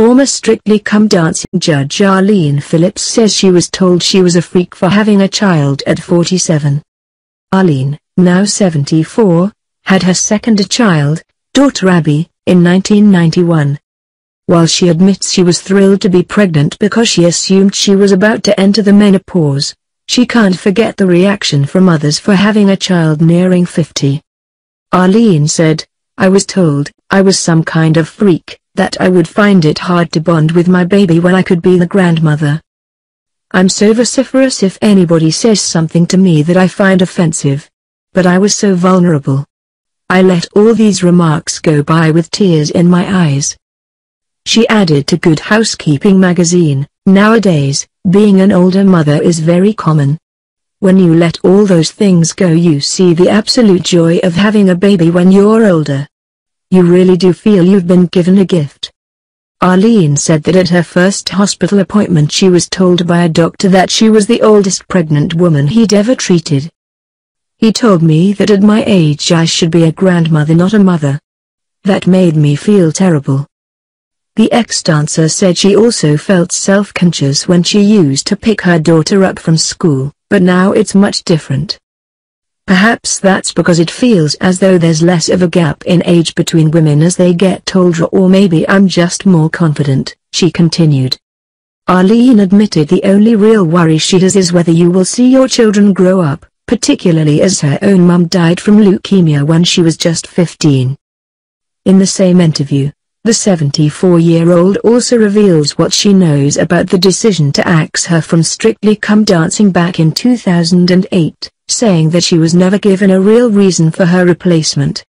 Former Strictly Come Dancing judge Arlene Phillips says she was told she was a freak for having a child at 47. Arlene, now 74, had her second child, daughter Abby, in 1991. While she admits she was thrilled to be pregnant because she assumed she was about to enter the menopause, she can't forget the reaction from others for having a child nearing 50. Arlene said, "I was told I was some kind of freak, that I would find it hard to bond with my baby when I could be the grandmother. I'm so vociferous if anybody says something to me that I find offensive. But I was so vulnerable. I let all these remarks go by with tears in my eyes." She added to Good Housekeeping magazine, "Nowadays, being an older mother is very common. When you let all those things go, you see the absolute joy of having a baby when you're older. You really do feel you've been given a gift." Arlene said that at her first hospital appointment she was told by a doctor that she was the oldest pregnant woman he'd ever treated. "He told me that at my age I should be a grandmother, not a mother. That made me feel terrible." The ex-dancer said she also felt self-conscious when she used to pick her daughter up from school, but now it's much different. "Perhaps that's because it feels as though there's less of a gap in age between women as they get older, or maybe I'm just more confident," she continued. Arlene admitted the only real worry she has is whether you will see your children grow up, particularly as her own mum died from leukemia when she was just 15. In the same interview, the 74-year-old also reveals what she knows about the decision to axe her from Strictly Come Dancing back in 2008, saying that she was never given a real reason for her replacement.